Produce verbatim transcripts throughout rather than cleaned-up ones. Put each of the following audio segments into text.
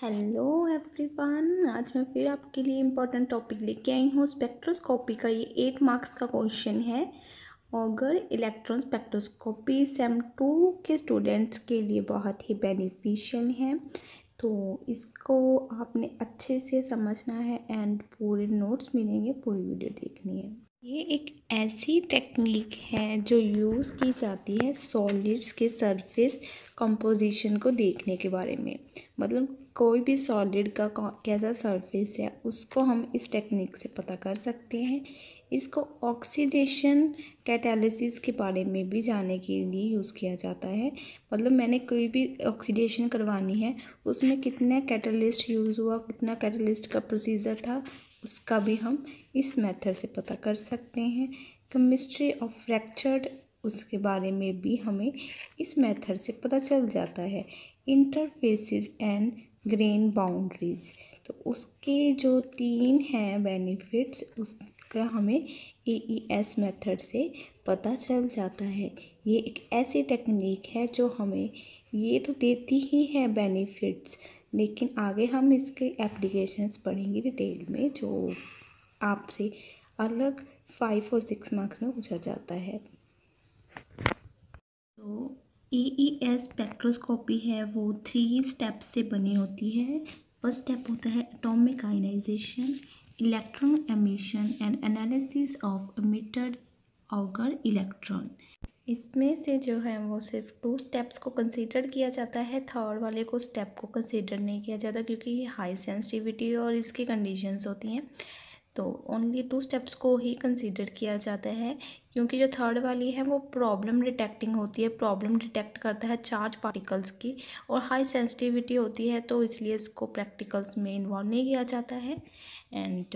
Hello everyone, आज मैं फिर आपके लिए इम्पोर्टेंट टॉपिक लेके आई हूँ स्पेक्ट्रोस्कोपी का। ये एट मार्क्स का क्वेश्चन है। Auger electron spectroscopy sem two के स्टूडेंट्स के लिए बहुत ही बेनिफिशियल है, तो इसको आपने अच्छे से समझना है एंड पूरे नोट्स मिलेंगे, पूरी वीडियो देखनी है। ये एक ऐसी टेक्निक है जो यूज़ की जाती है सॉलिड्स के सरफेस कंपोजिशन को देखने के बारे में। मतलब कोई भी सॉलिड का कैसा सरफेस है उसको हम इस टेक्निक से पता कर सकते हैं। इसको ऑक्सीडेशन कैटालिसिस के बारे में भी जानने के लिए यूज़ किया जाता है। मतलब मैंने कोई भी ऑक्सीडेशन करवानी है, उसमें कितना कैटालिस्ट यूज़ हुआ, कितना कैटालिस्ट का प्रोसीजर था, उसका भी हम इस मेथड से पता कर सकते हैं। केमिस्ट्री ऑफ फ्रैक्चर्ड, उसके बारे में भी हमें इस मेथड से पता चल जाता है। इंटरफेसिस एंड ग्रेन बाउंड्रीज, तो उसके जो तीन हैं बेनिफिट्स, उसका हमें ए ई एस मेथड से पता चल जाता है। ये एक ऐसी टेक्निक है जो हमें ये तो देती ही है बेनिफिट्स, लेकिन आगे हम इसके एप्लीकेशंस पढ़ेंगे डिटेल में, जो आपसे अलग फाइव और सिक्स मार्क्स में पूछा जाता है। तो ई ई एस स्पेक्ट्रोस्कोपी है वो थ्री स्टेप से बनी होती है। फर्स्ट स्टेप होता है atomic ionisation, electron emission and analysis of emitted Auger electron. इसमें से जो है वो सिर्फ टू स्टेप्स को कंसीडर किया जाता है, थर्ड वाले को स्टेप को कंसीडर नहीं किया जाता क्योंकि ये हाई सेंसिटिविटी और इसकी कंडीशंस होती हैं। तो ओनली टू स्टेप्स को ही कंसीडर किया जाता है, क्योंकि जो थर्ड वाली है वो प्रॉब्लम डिटेक्टिंग होती है, प्रॉब्लम डिटेक्ट करता है चार्ज पार्टिकल्स की, और हाई सेंसिटिविटी होती है, तो इसलिए इसको प्रैक्टिकल्स में इन्वॉल्व नहीं किया जाता है। एंड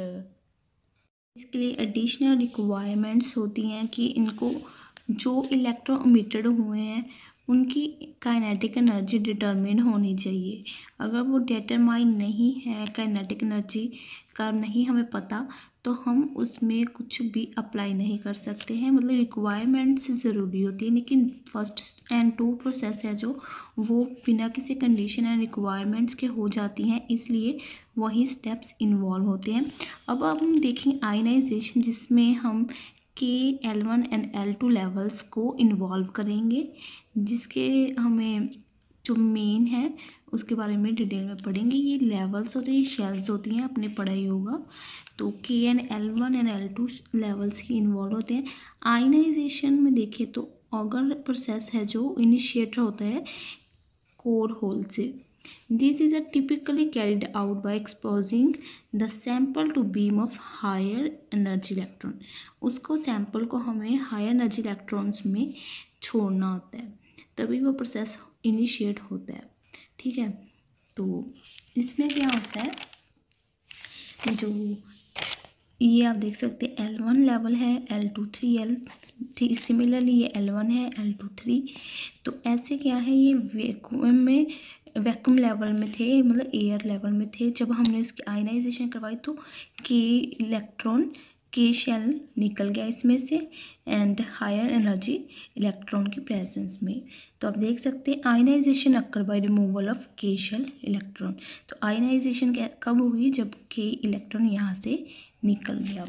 इसके लिए एडिशनल रिक्वायरमेंट्स होती हैं कि इनको जो इलेक्ट्रॉन एमिटेड हुए हैं उनकी काइनेटिक एनर्जी डिटरमिन होनी चाहिए। अगर वो डिटरमाइन नहीं है, काइनेटिक एनर्जी का नहीं हमें पता, तो हम उसमें कुछ भी अप्लाई नहीं कर सकते हैं। मतलब रिक्वायरमेंट्स ज़रूरी होती है, लेकिन फर्स्ट एंड टू प्रोसेस है जो वो बिना किसी कंडीशन एंड रिक्वायरमेंट्स के हो जाती हैं, इसलिए वही स्टेप्स इन्वॉल्व होते हैं। अब अब हम देखें आयनाइजेशन, जिसमें हम K L one and L two levels को इन्वॉल्व करेंगे, जिसके हमें जो मेन है उसके बारे में डिटेल में पढ़ेंगे। ये लेवल्स होते हैं, ये शेल्स होती हैं, आपने पढ़ा ही होगा। तो K and L one and L two levels ही इन्वॉल्व होते हैं। आयनाइजेशन में देखें तो ऑगर प्रोसेस है जो इनिशिएटर होता है कोर होल से। This is a typically carried out by exposing the sample to beam of higher energy electron. उसको सैम्पल को हमें हायर एनर्जी इलेक्ट्रॉन्स में छोड़ना होता है, तभी वो प्रोसेस इनिशिएट होता है। ठीक है, तो इसमें क्या होता है, जो ये आप देख सकते हैं एल वन लेवल है, L two three L three similarly ये एल वन है, एल टू थ्री। तो ऐसे क्या है, ये वैक्यूम में वैक्यूम लेवल में थे, मतलब एयर लेवल में थे। जब हमने उसकी आयनाइजेशन करवाई तो के इलेक्ट्रॉन के शेल निकल गया इसमें से एंड हायर एनर्जी इलेक्ट्रॉन की प्रेजेंस में। तो आप देख सकते हैं ionisation occur by removal of K shell electron. तो आयनाइजेशन कब हुई, जब के इलेक्ट्रॉन यहाँ से निकल गया।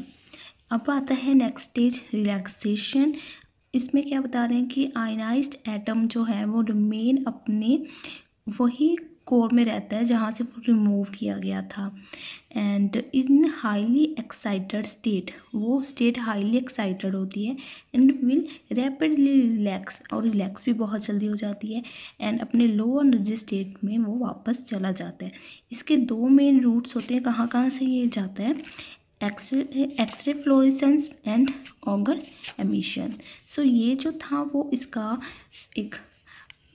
अब आता है नेक्स्ट स्टेज रिलैक्सेशन। इसमें क्या बता रहे हैं कि आयनाइज्ड एटम जो है वो रिमेन अपने वही कोर में रहता है जहाँ से वो रिमूव किया गया था। And in highly excited state, वो स्टेट हाईली एक्साइटेड होती है एंड विल रैपिडली रिलैक्स, और रिलैक्स भी बहुत जल्दी हो जाती है एंड अपने लो एनर्जी स्टेट में वो वापस चला जाता है। इसके दो मेन रूट्स होते हैं, कहाँ कहाँ से ये जाता है, X ray X ray fluorescence and Auger emission. So ये जो था वो इसका एक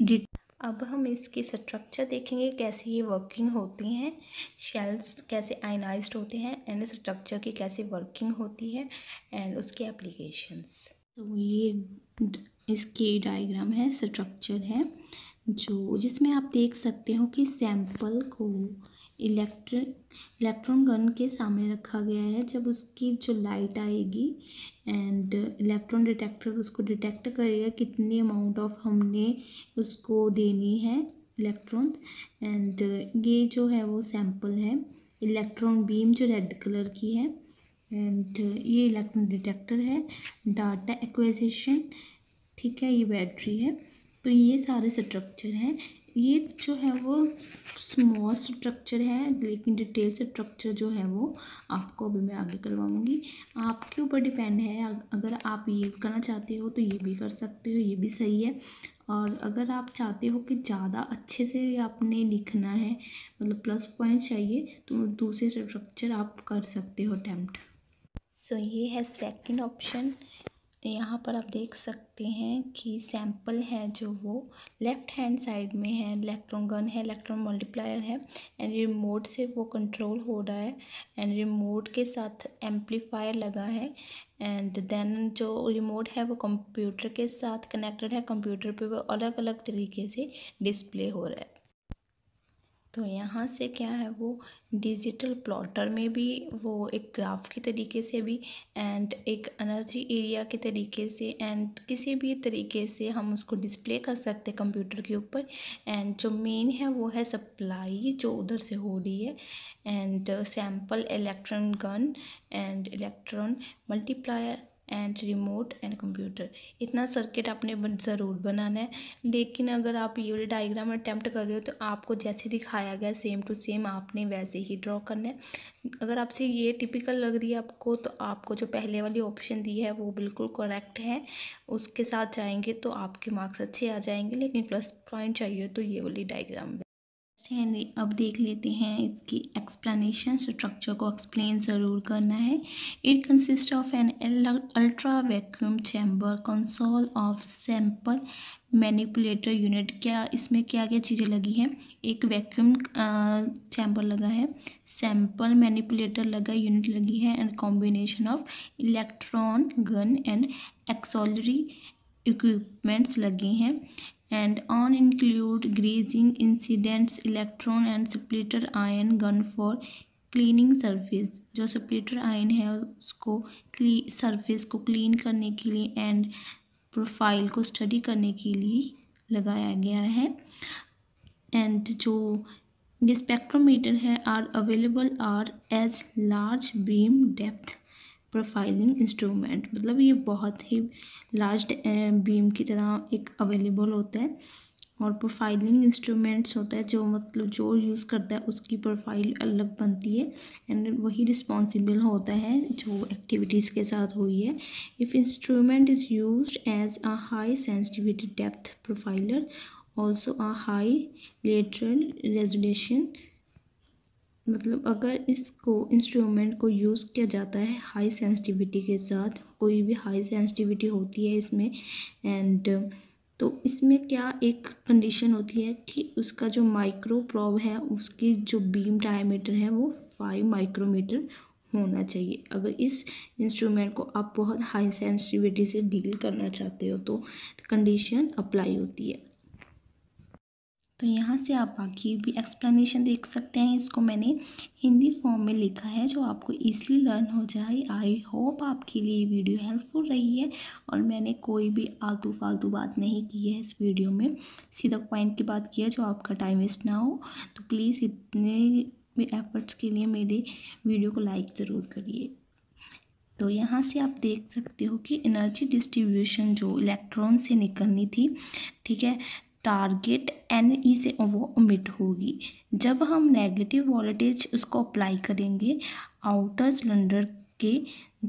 डिट। अब हम इसके स्ट्रक्चर देखेंगे, कैसे ये वर्किंग होती हैं, शेल्स कैसे आयनाइज्ड होते हैं एंड स्ट्रक्चर की कैसे वर्किंग होती है एंड उसके एप्लीकेशंस। तो ये इसके डायग्राम है, स्ट्रक्चर है, जो जिसमें आप देख सकते हो कि सैंपल को इलेक्ट्रिक इलेक्ट्रॉन गन के सामने रखा गया है। जब उसकी जो लाइट आएगी एंड इलेक्ट्रॉन डिटेक्टर उसको डिटेक्ट करेगा कितनी अमाउंट ऑफ हमने उसको देनी है इलेक्ट्रॉन्स। एंड ये जो है वो सैम्पल है, इलेक्ट्रॉन बीम जो रेड कलर की है, एंड ये इलेक्ट्रॉन डिटेक्टर है, डाटा एक्विजिशन, ठीक है, ये बैटरी है। तो ये सारे स्ट्रक्चर हैं। ये जो है वो स्मॉल स्ट्रक्चर है, लेकिन डिटेल स्ट्रक्चर जो है वो आपको अभी मैं आगे करवाऊंगी। आपके ऊपर डिपेंड है, अगर आप ये करना चाहते हो तो ये भी कर सकते हो, ये भी सही है। और अगर आप चाहते हो कि ज़्यादा अच्छे से आपने लिखना है, मतलब प्लस पॉइंट चाहिए, तो दूसरे स्ट्रक्चर आप कर सकते हो अटैम्प्ट। सो ये है सेकंड ऑप्शन। यहाँ पर आप देख सकते हैं कि सैंपल है जो वो लेफ़्ट हैंड साइड में है, इलेक्ट्रॉन गन है, इलेक्ट्रॉन मल्टीप्लायर है, एंड रिमोट से वो कंट्रोल हो रहा है, एंड रिमोट के साथ एम्पलीफायर लगा है, एंड देन जो रिमोट है वो कंप्यूटर के साथ कनेक्टेड है, कंप्यूटर पे वो अलग अलग तरीके से डिस्प्ले हो रहा है। तो यहाँ से क्या है वो डिजिटल प्लॉटर में भी वो एक ग्राफ के तरीके से भी, एंड एक एनर्जी एरिया के तरीके से, एंड किसी भी तरीके से हम उसको डिस्प्ले कर सकते हैं कंप्यूटर के ऊपर। एंड जो मेन है वो है सप्लाई जो उधर से हो रही है, and sample, electron gun, and electron multiplier, and remote, and computer. इतना सर्किट आपने ज़रूर बनाना है। लेकिन अगर आप ये वाले डायग्राम अटैम्प्ट कर रहे हो तो आपको जैसे दिखाया गया सेम टू सेम आपने वैसे ही ड्रॉ करना है। अगर आपसे ये टिपिकल लग रही है आपको, तो आपको जो पहले वाली ऑप्शन दी है वो बिल्कुल करेक्ट है, उसके साथ जाएंगे तो आपके मार्क्स अच्छे आ जाएंगे। लेकिन प्लस पॉइंट चाहिए तो ये वाली डायग्राम। अब देख लेते हैं इसकी एक्सप्लेनेशन। स्ट्रक्चर को एक्सप्लेन ज़रूर करना है। It consist of an ultra vacuum chamber, console of sample manipulator unit. क्या इसमें क्या क्या चीज़ें लगी हैं? एक वैक्यूम चैम्बर लगा है, सैम्पल मैनिपुलेटर लगा, यूनिट लगी है, and combination of electron gun and auxiliary equipments लगे हैं। And on include grazing incidents, electron and splitter ion gun for cleaning surface। जो splitter ion है उसको surface को clean करने के लिए and profile को study करने के लिए लगाया गया है। And जो ये spectrometer है are available are as large beam depth profiling instrument, मतलब ये बहुत ही लार्ज बीम की तरह एक अवेलेबल होता है। और प्रोफाइलिंग इंस्ट्रूमेंट्स होता है जो मतलब जो यूज़ करता है उसकी प्रोफाइल अलग बनती है, एंड वही रिस्पॉन्सिबल होता है जो एक्टिविटीज़ के साथ हुई है। If instrument is used as a high sensitivity depth profiler, also a high lateral resolution, मतलब अगर इसको इंस्ट्रूमेंट को यूज़ किया जाता है हाई सेंसिटिविटी के साथ, कोई भी हाई सेंसिटिविटी होती है इसमें, एंड तो इसमें क्या एक कंडीशन होती है कि उसका जो माइक्रो प्रोब है उसकी जो बीम डायमीटर है वो फाइव माइक्रोमीटर होना चाहिए, अगर इस इंस्ट्रूमेंट को आप बहुत हाई सेंसिटिविटी से डील करना चाहते हो तो कंडीशन अप्लाई होती है। तो यहाँ से आप बाकी भी एक्सप्लेनेशन देख सकते हैं। इसको मैंने हिंदी फॉर्म में लिखा है जो आपको ईजिली लर्न हो जाए। आई होप आपके लिए ये वीडियो हेल्पफुल रही है, और मैंने कोई भी आलतू फालतू बात नहीं की है इस वीडियो में, सीधा पॉइंट की बात की है जो आपका टाइम वेस्ट ना हो। तो प्लीज़ इतने एफर्ट्स के लिए मेरे वीडियो को लाइक ज़रूर करिए। तो यहाँ से आप देख सकते हो कि एनर्जी डिस्ट्रीब्यूशन जो इलेक्ट्रॉन से निकलनी थी, ठीक है, टारगेट एन ई से वो इमिट होगी। जब हम नेगेटिव वोल्टेज उसको अप्लाई करेंगे, आउटर सिलेंडर के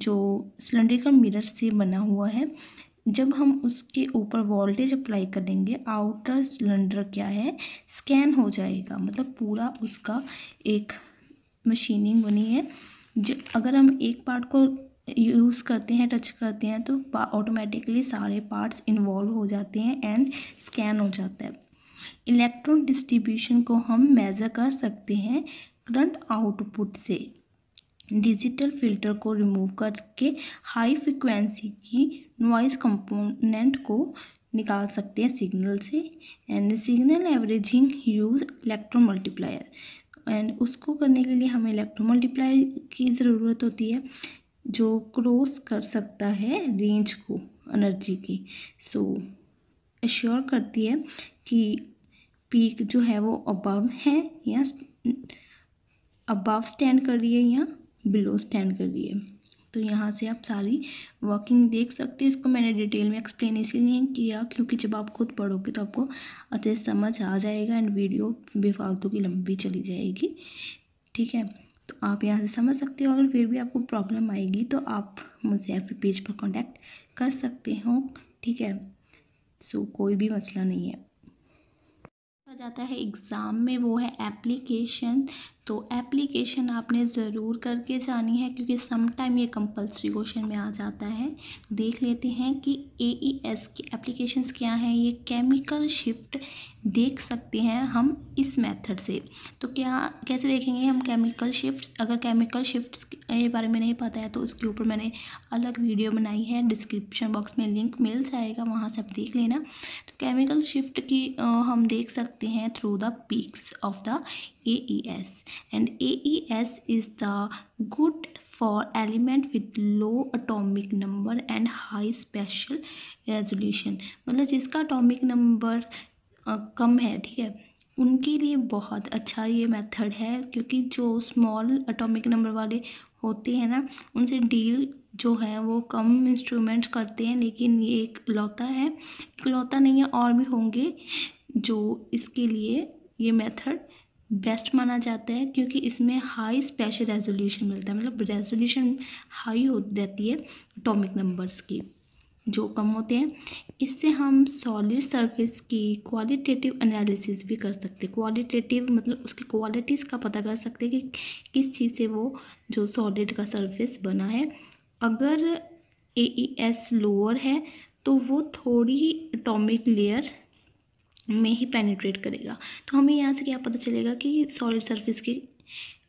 जो सिलेंड्रिकल मिरर से बना हुआ है, जब हम उसके ऊपर वोल्टेज अप्लाई करेंगे आउटर सिलेंडर क्या है स्कैन हो जाएगा, मतलब पूरा उसका एक मशीनिंग बनी है। जब अगर हम एक पार्ट को यूज़ करते हैं, टच करते हैं, तो ऑटोमेटिकली सारे पार्ट्स इन्वॉल्व हो जाते हैं एंड स्कैन हो जाता है। इलेक्ट्रॉन डिस्ट्रीब्यूशन को हम मेजर कर सकते हैं करंट आउटपुट से। डिजिटल फिल्टर को रिमूव करके हाई फ्रिक्वेंसी की नॉइज़ कंपोनेंट को निकाल सकते हैं सिग्नल से, and signal averaging use electron multiplier, and उसको करने के लिए हमें इलेक्ट्रॉन मल्टीप्लायर की ज़रूरत होती है जो क्रॉस कर सकता है रेंज को एनर्जी की। सो so, एश्योर करती है कि पीक जो है वो अबव है या अबव स्टैंड कर रही है या बिलो स्टैंड कर रही है। तो यहाँ से आप सारी वर्किंग देख सकते हो। इसको मैंने डिटेल में एक्सप्लेन इसलिए किया क्योंकि जब आप खुद पढ़ोगे तो आपको अच्छे से समझ आ जाएगा एंड वीडियो बेफालतू की लंबी चली जाएगी। ठीक है, तो आप यहाँ से समझ सकते हो। अगर फिर भी आपको प्रॉब्लम आएगी तो आप मुझसे एफबी पेज पर कॉन्टैक्ट कर सकते हो। ठीक है, सो कोई भी मसला नहीं है। जाता है एग्ज़ाम में वो है एप्लीकेशन। तो एप्लीकेशन आपने ज़रूर करके जानी है क्योंकि समटाइम ये कंपलसरी क्वेश्चन में आ जाता है। देख लेते हैं कि एईएस की एप्लीकेशंस क्या हैं। ये केमिकल शिफ्ट देख सकते हैं हम इस मेथड से। तो क्या कैसे देखेंगे हम केमिकल शिफ्ट्स? अगर केमिकल शिफ्ट्स के बारे में नहीं पता है तो उसके ऊपर मैंने अलग वीडियो बनाई है, डिस्क्रिप्शन बॉक्स में लिंक मिल जाएगा, वहाँ से आप देख लेना। तो केमिकल शिफ्ट की हम देख सकते हैं through the peaks of the A E S and A E S is the good for element with low atomic number and high spatial resolution। मतलब जिसका atomic number uh, कम है, ठीक है, उनके लिए बहुत अच्छा ये मेथड है क्योंकि जो स्मॉल एटॉमिक नंबर वाले होते हैं ना उनसे डील जो है वो कम इंस्ट्रूमेंट करते हैं। लेकिन ये एक लौता है, एक लौता नहीं है, और भी होंगे जो इसके लिए ये मेथड बेस्ट माना जाता है क्योंकि इसमें हाई स्पेशल रेजोल्यूशन मिलता है। मतलब रेजोल्यूशन हाई हो रहती है एटॉमिक नंबर्स की जो कम होते हैं। इससे हम सॉलिड सरफेस की क्वालिटेटिव एनालिसिस भी कर सकते हैं। क्वालिटेटिव मतलब उसकी क्वालिटीज़ का पता कर सकते हैं कि किस चीज़ से वो जो सॉलिड का सरफेस बना है। अगर एईएस लोअर है तो वो थोड़ी एटॉमिक लेयर में ही पेनिट्रेट करेगा। तो हमें यहाँ से क्या पता चलेगा कि सॉलिड सरफेस की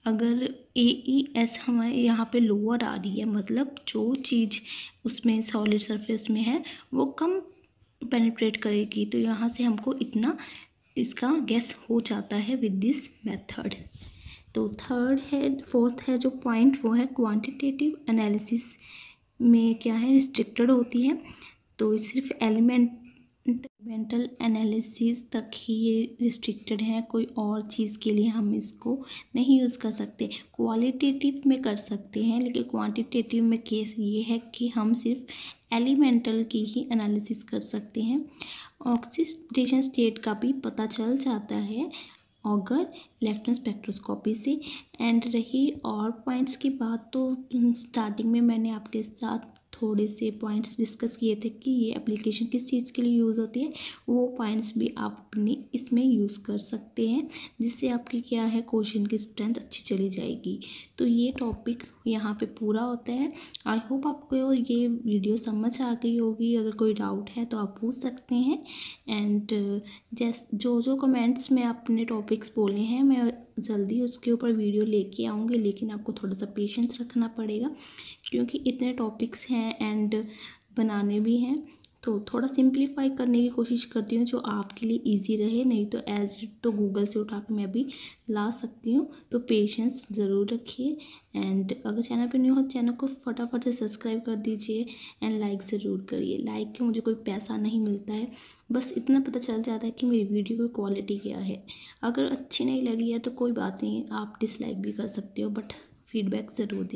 अगर एईएस हमारे यहाँ पे लोअर आ रही है, मतलब जो चीज़ उसमें सॉलिड सरफेस में है वो कम पेनिट्रेट करेगी। तो यहाँ से हमको इतना इसका गैस हो जाता है विद दिस मेथड। तो थर्ड है फोर्थ है जो पॉइंट वो है क्वांटिटेटिव एनालिसिस में क्या है रिस्ट्रिक्टेड होती है। तो सिर्फ एलिमेंट मेंटल एनालिसिस तक ही ये रिस्ट्रिक्टेड है, कोई और चीज़ के लिए हम इसको नहीं यूज़ कर सकते। क्वालिटेटिव में कर सकते हैं लेकिन क्वांटिटेटिव में केस ये है कि हम सिर्फ एलिमेंटल की ही एनालिसिस कर सकते हैं। ऑक्सीडेशन स्टेट का भी पता चल जाता है ऑगर इलेक्ट्रॉन स्पेक्ट्रोस्कोपी से। एंड रही और पॉइंट्स की बात, तो स्टार्टिंग में मैंने आपके साथ थोड़े से पॉइंट्स डिस्कस किए थे कि ये एप्लीकेशन किस चीज़ के लिए यूज़ होती है। वो पॉइंट्स भी आप अपने इसमें यूज़ कर सकते हैं जिससे आपकी क्या है क्वेश्चन की स्ट्रेंथ अच्छी चली जाएगी। तो ये टॉपिक यहाँ पे पूरा होता है। आई होप आपको ये वीडियो समझ आ गई होगी। अगर कोई डाउट है तो आप पूछ सकते हैं। एंड जैस जो जो कमेंट्स में आपने टॉपिक्स बोले हैं मैं जल्दी उसके ऊपर वीडियो लेके आऊँगी, लेकिन आपको थोड़ा सा पेशेंस रखना पड़ेगा क्योंकि इतने टॉपिक्स हैं एंड बनाने भी हैं। तो थोड़ा सिंप्लीफाई करने की कोशिश करती हूँ जो आपके लिए इजी रहे, नहीं तो एज तो गूगल से उठा के मैं भी ला सकती हूँ। तो पेशेंस ज़रूर रखिए। एंड अगर चैनल पे न्यू हो चैनल को फटाफट से सब्सक्राइब कर दीजिए एंड लाइक ज़रूर करिए। लाइक के मुझे कोई पैसा नहीं मिलता है, बस इतना पता चल जाता है कि मेरी वीडियो की क्वालिटी क्या है। अगर अच्छी नहीं लगी है तो कोई बात नहीं, आप डिसलाइक भी कर सकते हो, बट फीडबैक ज़रूर दें।